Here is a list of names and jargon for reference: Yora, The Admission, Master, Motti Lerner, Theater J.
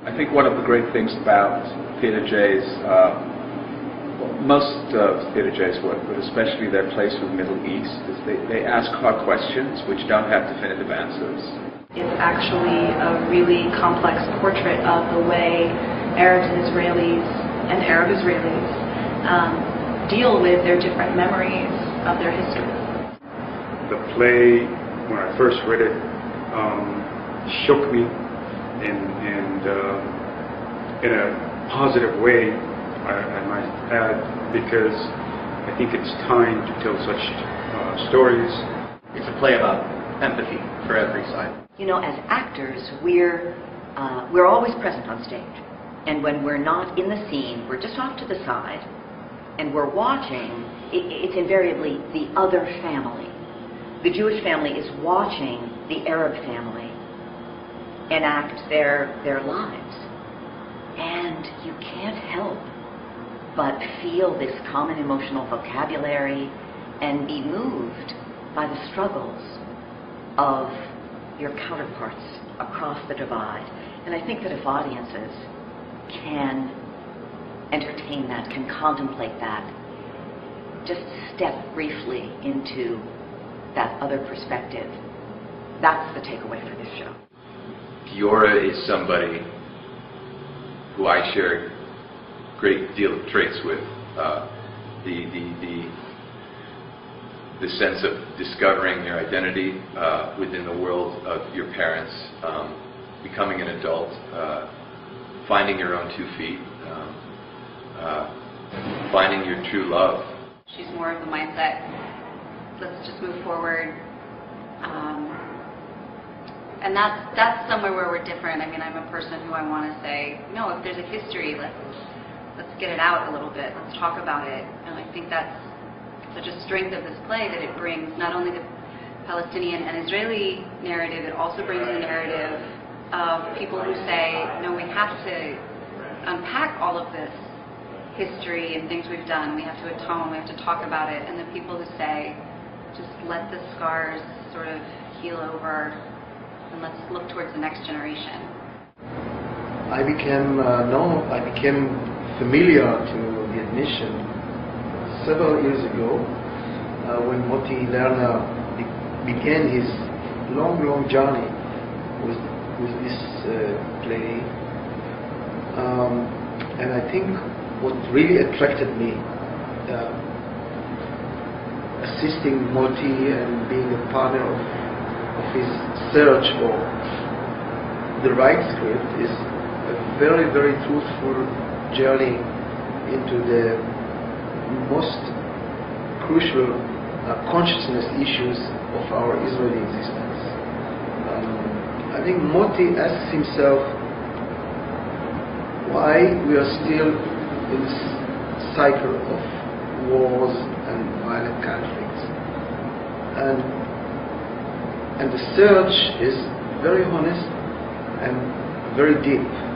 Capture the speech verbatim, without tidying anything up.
I think one of the great things about Theater J's, uh, most of Theater J's work, but especially their place with Middle East, is they, they ask hard questions which don't have definitive answers. It's actually a really complex portrait of the way Arabs and Israelis and Arab Israelis um, deal with their different memories of their history. The play, when I first read it, um, shook me. And, and uh, in a positive way, I, I might add, because I think it's time to tell such uh, stories. It's a play about empathy for every side. You know, as actors, we're uh, we're always present on stage, and when we're not in the scene, we're just off to the side, and we're watching. It, it's invariably the other family. The Jewish family is watching the Arab family enact their their lives, and you can't help but feel this common emotional vocabulary and be moved by the struggles of your counterparts across the divide. And I think that if audiences can entertain that, can contemplate that, just step briefly into that other perspective, that's the takeaway for this show. Yora is somebody who I share a great deal of traits with. Uh, the, the, the, the sense of discovering your identity uh, within the world of your parents, um, becoming an adult, uh, finding your own two feet, um, uh, finding your true love. She's more of the mindset, let's just move forward. Um, And that's, that's somewhere where we're different. I mean, I'm a person who I want to say, no, if there's a history, let's, let's get it out a little bit. Let's talk about it. And I think that's such a strength of this play, that it brings not only the Palestinian and Israeli narrative, it also brings the narrative of people who say, no, we have to unpack all of this history and things we've done. We have to atone. We have to talk about it. And the people who say, just let the scars sort of heal over, and let's look towards the next generation. I became uh, known, I became familiar to The Admission several years ago uh, when Motti Lerner be began his long, long journey with, with this uh, play. Um, and I think what really attracted me, uh, assisting Motti and being a partner of his search for the right script, is a very, very truthful journey into the most crucial uh, consciousness issues of our Israeli existence. Um, I think Motti asks himself why we are still in this cycle of wars and violent conflicts. And And the search is very honest and very deep.